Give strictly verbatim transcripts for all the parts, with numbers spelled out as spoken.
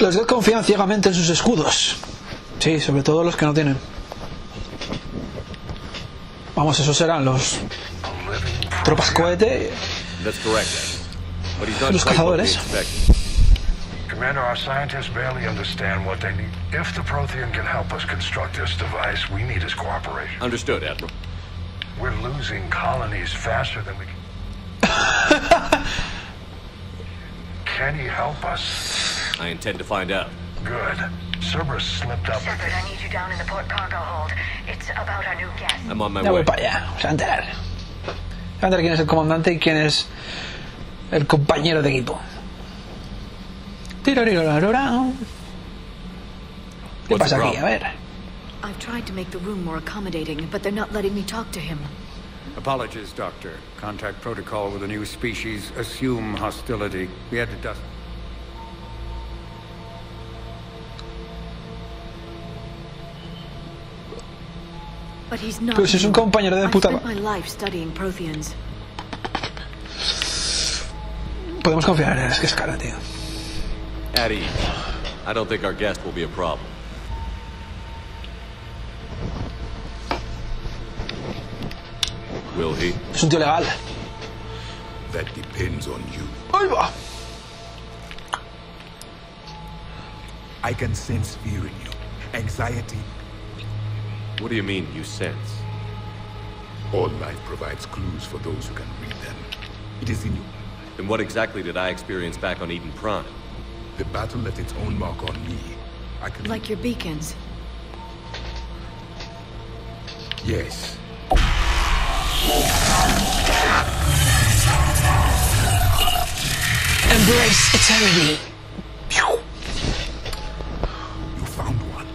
Los Geth confían ciegamente en sus escudos. Sí, sobre todo los que no tienen. Vamos, esos serán los tropas cohete, los cazadores. Commander, our scientists barely understand what they need. If the Protheon can help us construct this device, we need his cooperation. Understood, Admiral. We're losing colonies faster than we can. Can he help us? I intend to find out. Good. Cerberus slipped up. Shepard, I need you down in the port cargo hold. It's about our new guest. I'm on my way. Voy para allá. Vamos a enterar. Vamos a enterar quién es el comandante y quién es el compañero de equipo. ¿Qué pasa aquí? A ver. I've tried to make the room more accommodating, but they're not letting me talk to him. Apologies, Doctor. Contact protocol with a new species. Assume hostility. We had to dust. But he's not. Pero si es un compañero de puta. I've spent my life studying Protheans. Podemos confiar en él, es que es cara, tío. At ease. I don't think our guest will be a problem. Will he? Es un tío legal. That depends on you. Ahí va. I can sense fear in you, anxiety. What do you mean you sense? All life provides clues for those who can read them. It is in you. And what exactly did I experience back on Eden Prime? The battle left its own mark on me. I can... Like your beacons. Yes. Embrace eternity. You found one.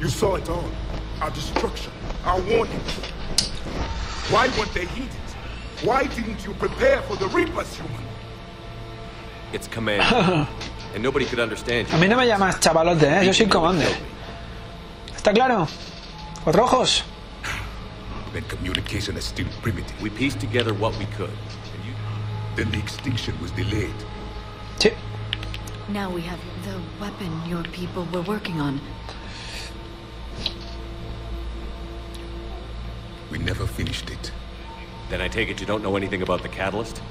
You saw it all. Our destruction. Our warning. Why weren't they heeded? Why didn't you prepare for the Reapers, human? It's command. And nobody could understand you. A mí no me llamas chavalote, ¿eh? Yo soy commander. ¿Está claro? ¿Los rojos? Then communication is still primitive. We pieced together what we could. Then the extinction was delayed. Sí. Now we have the weapon your people were working on. We never finished it. Then I take it you don't know anything about the catalyst?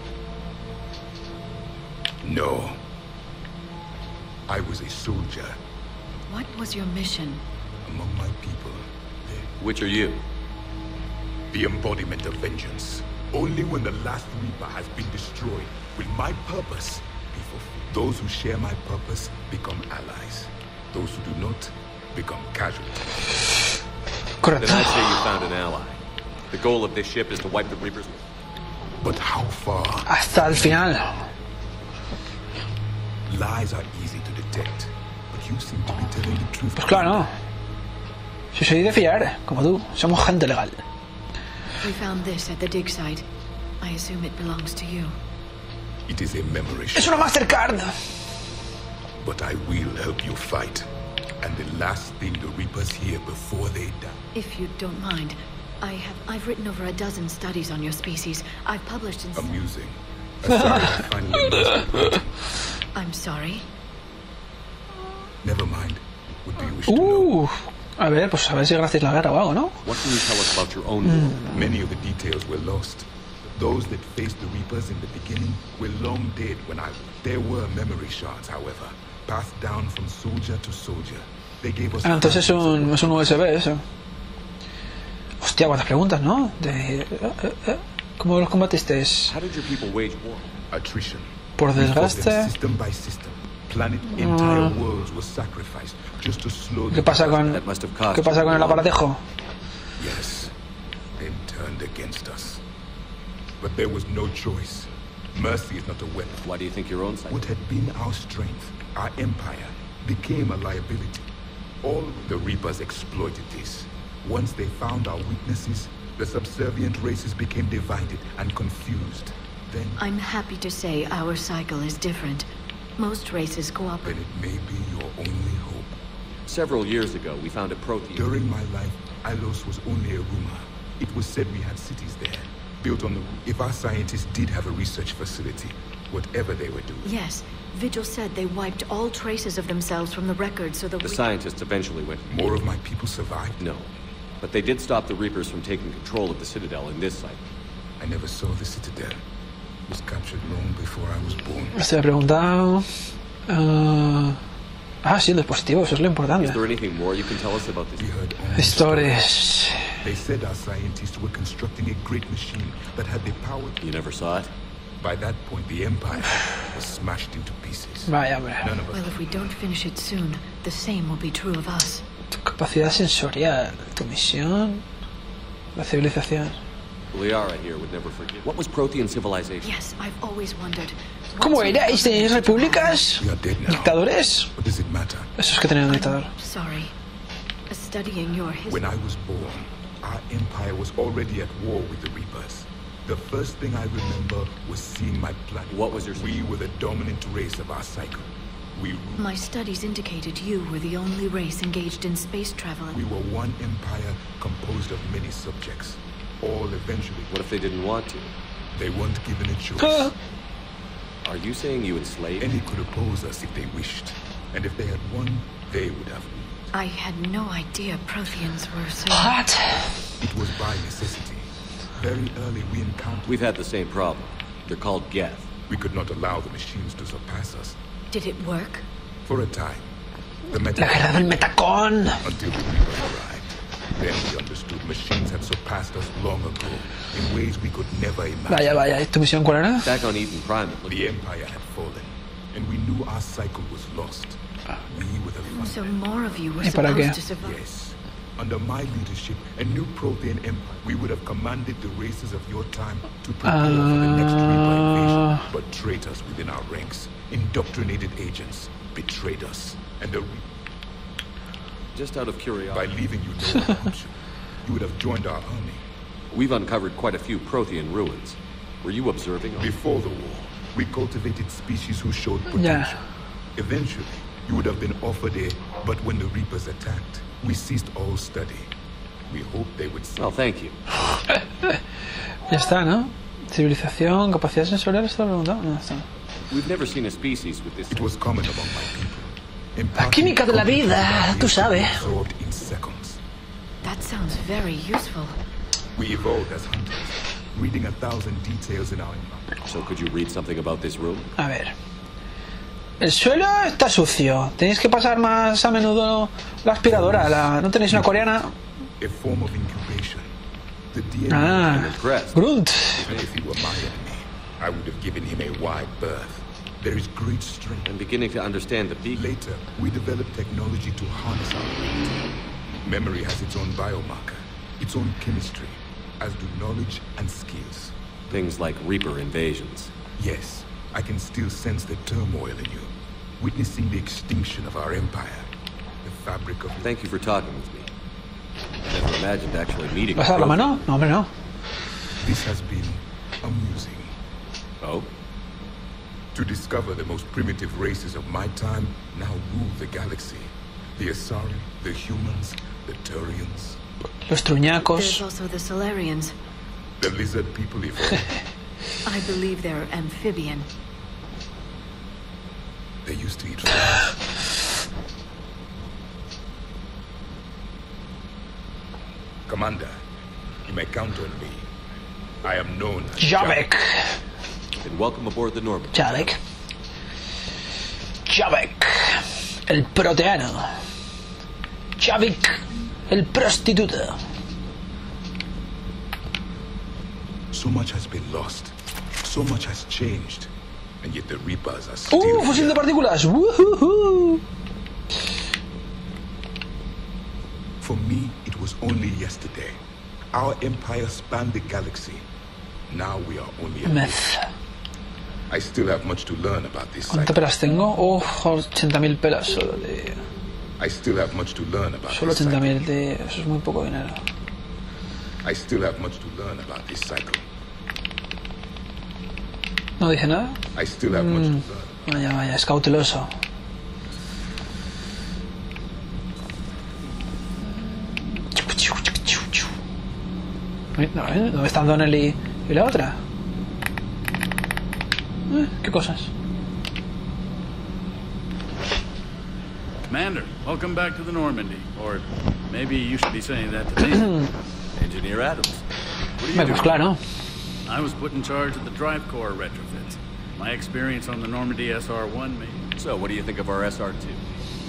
No. I was a soldier. What was your mission? Among my people. They... Which are you? The embodiment of vengeance. Only when the last Reaper has been destroyed will my purpose be fulfilled. Those who share my purpose become allies. Those who do not become casualties. Correct. Then I say you found an ally. The goal of this ship is to wipe the Reapers. But how far? Hasta el final. Lies are easy to detect, but you seem to be telling the truth. Pues claro, no. Si soy de fiar, como tú, somos gente legal. We found this at the dig site. I assume it belongs to you. It is a memory. Es una Mastercard. But I will help you fight, and the last thing the Reapers hear before they die. If you don't mind, I have I've written over a dozen studies on your species. I've published in. Amusing. Asari finally. I'm sorry. Never mind. What do you wish uh, to know? A ver, pues a ver si gracias la guerra o algo, ¿no? What can you tell us about your own mm. Many of the details were lost. Those that faced the Reapers in the beginning were long dead when I... There were memory shards, however, passed down from soldier to soldier. They gave us... Ah, entonces es un, es un U S B, eso. Hostia, buenas preguntas, ¿no? De, uh, uh, uh, ¿cómo los combatisteis? How did your people wage war? Attrition. Por desgaste. Uh, ¿Qué pasa con qué pasa con el aparatejo? I'm happy to say our cycle is different. Most races cooperate. But it may be your only hope. Several years ago, we found a Protheon. During my life, Ilos was only a rumor. It was said we had cities there, built on the... If our scientists did have a research facility, whatever they were doing. Yes. Vigil said they wiped all traces of themselves from the records so that the scientists eventually went... More of my people survived? No. But they did stop the Reapers from taking control of the Citadel in this site. I never saw the Citadel. It was captured long before I was born. Se ha preguntado... Uh... Ah, sí, los positivos, eso es lo importante. Stories. They said our scientists were constructing a great machine that had the power... You never saw it? By that point, the Empire was smashed into pieces. Vaya, hombre. Well, if we don't finish it soon, the same will be true of us. Tu capacidad sensorial, tu misión, la civilización. Liara here would never forget. What was Prothean civilization? Yes, I've always wondered. ¿Cómo erais? ¿Tenéis repúblicas? ¿Dictadores? What does it matter? Eso es que tenían un dictador. Sorry. Studying your history. When I was born, our empire was already at war with the Reapers. The first thing I remember was seeing my planet. What was your... We were the dominant race of our cycle. We... My studies indicated you were the only race engaged in space travel. We were one empire composed of many subjects. All eventually... What if they didn't want to? They weren't given a choice. Are you saying you enslaved? Any could oppose us if they wished. And if they had won, they would have won. I had no idea Protheans were so... What? It was by necessity. Very early we encountered... We've had the same problem. They're called Geth. We could not allow the machines to surpass us. Did it work? For a time. The Metacon... La guerra del Metacon! Until the Reapers arrived. Then we understood machines had surpassed us long ago in ways we could never imagine. Vaya, vaya. ¿Tu misión cuál era? Back on Eden Prime, the Empire had fallen, and we knew our cycle was lost. We were the first. So more of you were supposed to survive. Yes. Under my leadership, a new Prothean empire, we would have commanded the races of your time to prepare uh... for the next Reaper invasion. But traitors within our ranks, indoctrinated agents, betrayed us. And a re just out of curiosity, by leaving you no option, you would have joined our army. We've uncovered quite a few Prothean ruins. Were you observing? Before the war, we cultivated species who showed potential. Yeah. Eventually, you would have been offered a. But when the Reapers attacked. We ceased all study. We hoped they would. Oh, thank you. Ya está, ¿no? Civilización, capacidad sensorial, ¿está preguntado? No está. We've never seen a species with this. It was common among my people. La química de la vida, tú sabes. That sounds very useful. We evolved as hunters, reading a thousand details in our. So could you read something about this room? A ver. El suelo está sucio. Tenéis que pasar más a menudo la aspiradora. La... ¿No tenéis una coreana? Ah, Grunt. Things like Reaper invasions. Yes. I can still sense the turmoil in you, witnessing the extinction of our empire, the fabric of... Thank you for talking with me. I never imagined actually meeting... ¿Pasa la mano? No, hombre, no. This has been amusing. Oh? To discover the most primitive races of my time now rule the galaxy. The Asari, the humans, the Turians. Los truñacos. There's also the salarians. The lizard people evolved. I believe they're amphibian. They used to eat flies. Commander, you may count on me. I am known as Javik. And welcome aboard the Normandy. Javik. Javik, el proteano. Javik, el prostituto. So much has been lost. So much has changed. And yet the Reapers are still... ¡Uh! ¡Fusil de partículas! ¡Woohoo! For me, it was only yesterday. Our empire spanned the galaxy. Now we are only a myth. I still have much to learn about this cycle. ¿Cuántas pelas tengo? ¡Oh! ochenta mil pelas solo de... I still have much to learn about this cycle. Solo ochenta mil de... Eso es muy poco dinero. I still have much to learn about this cycle. No dice nada. I still have much to learn. Vaya, vaya, es cauteloso. No, ¿eh? ¿Dónde están Donnelly y la otra? Eh, qué cosas. Commander, welcome back to the Normandy, or maybe you should be saying that to me. Engineer Adams. Me, pues claro. I was put in charge of the drive core retrofits. My experience on the Normandy S R one made. So, what do you think of our S R two?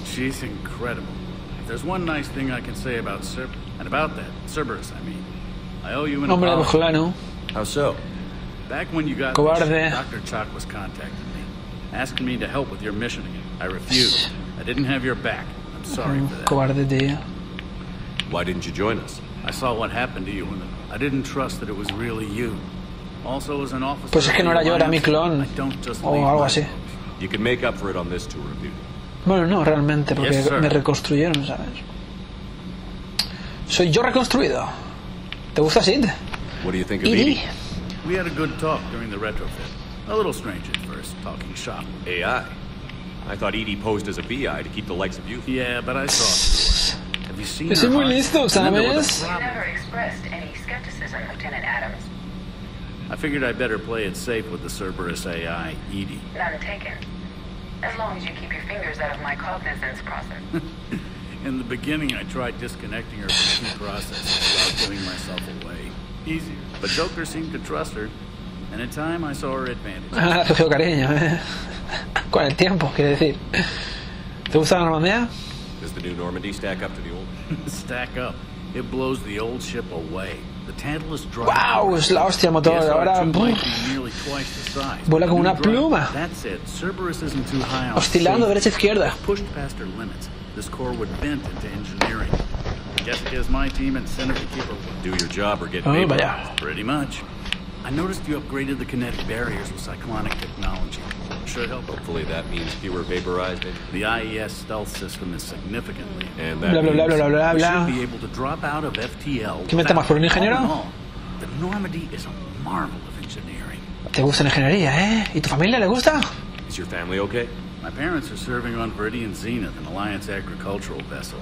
She's incredible. If there's one nice thing I can say about Cerberus, and about that, Cerberus, I mean, I owe you an apology. How so? Back when you got this, Doctor Chalk was contacting me, asking me to help with your mission again. I refused. I didn't have your back. I'm sorry for that. Cobarde de ella. Why didn't you join us? I saw what happened to you, and I didn't trust that it was really you. Also, as an officer, pues es que no era yo, era mi clon o algo así. You can make up for it on this tour of duty. Bueno, no, realmente, porque yes, me reconstruyeron, ¿sabes? Soy yo reconstruido. ¿Te gusta Sid? What do you think of E D I? We had a good talk during the retrofit. A little strange at first, talking shop. A I. I thought E D I posed as a B I to keep the likes of you. Yeah, but I saw. Have you seen? Estoy muy listo, ¿sabes? You never expressed any skepticism, Lieutenant Adams. I figured I'd better play it safe with the Cerberus A I, E D I. None taken. As long as you keep your fingers out of my cognizance process. In the beginning, I tried disconnecting her from the process without giving myself away. Easier. But Joker seemed to trust her, and in time I saw her advantage. Ah, cogió cariño, eh. Con el tiempo, quiere decir. ¿Te gusta la Normandía? Does the new Normandy stack up to the old? Stack up. It blows the old ship away. The Tantalus drive. Wow, es la hostia motor de ahora. Vuela como una pluma. That's it. Cerberus isn't too high on. Oscilando derecha izquierda. Pushed past her limits. This core would bend into engineering. Guess it is my team incentive to keep her. Do your job or get paid. Oh, pretty much. I noticed you upgraded the kinetic barriers with cyclonic technology. Should help. Hopefully that means fewer vaporized. The I E S stealth system is significantly. And that bla, bla, bla, bla, bla, bla. Should be able to drop out of F T L. ¿Qué metemos por un ingeniero? The Normandy is a marvel of engineering. ¿Te gusta la ingeniería, eh? ¿Y tu familia le gusta? Is your family okay? My parents are serving on Viridian Zenith, an Alliance agricultural vessel.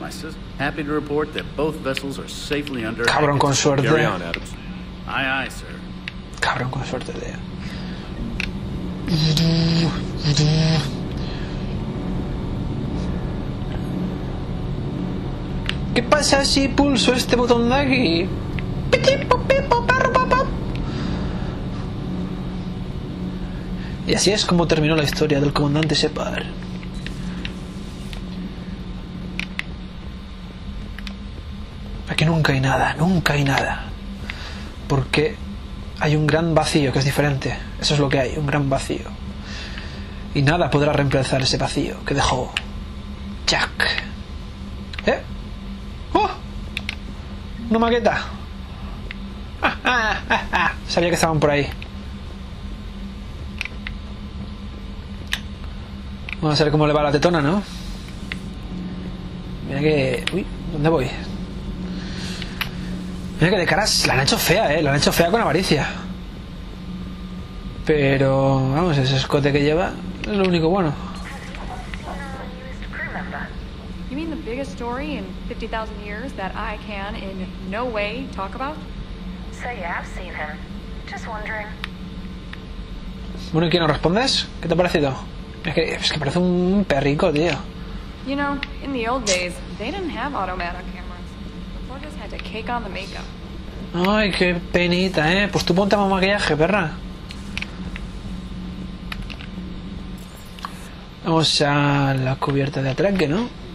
My sister, happy to report that both vessels are safely under. Cabrón con suerte. Carry on, Adams. Aye, aye, sir. Cabrón con suerte, tío. ¿Qué pasa si pulso este botón de aquí? Y así es como terminó la historia del comandante Shepard. Aquí nunca hay nada, nunca hay nada. Porque hay un gran vacío que es diferente. Eso es lo que hay, un gran vacío. Y nada podrá reemplazar ese vacío que dejó Jack. ¿Eh? ¡Oh! ¡Una maqueta! ¡Ah, ah, ah, ah! Sabía que estaban por ahí. Vamos a ver cómo le va la tetona, ¿no? Mira que... Uy, ¿dónde voy? Mira que de caras la han hecho fea, eh, la han hecho fea con avaricia. Pero, vamos, ese escote que lleva es lo único bueno. You mean the biggest story in fifty thousand years that I can in no way talk about? So you have seen him. Just wondering. Bueno, ¿y qué nos respondes? ¿Qué te ha parecido? Es que, es que parece un perrico, tío. You know, in the old days, they didn't have automatic. Ay, qué penita, eh. Pues tú ponte más maquillaje, perra. Vamos a la cubierta de atraque, ¿no?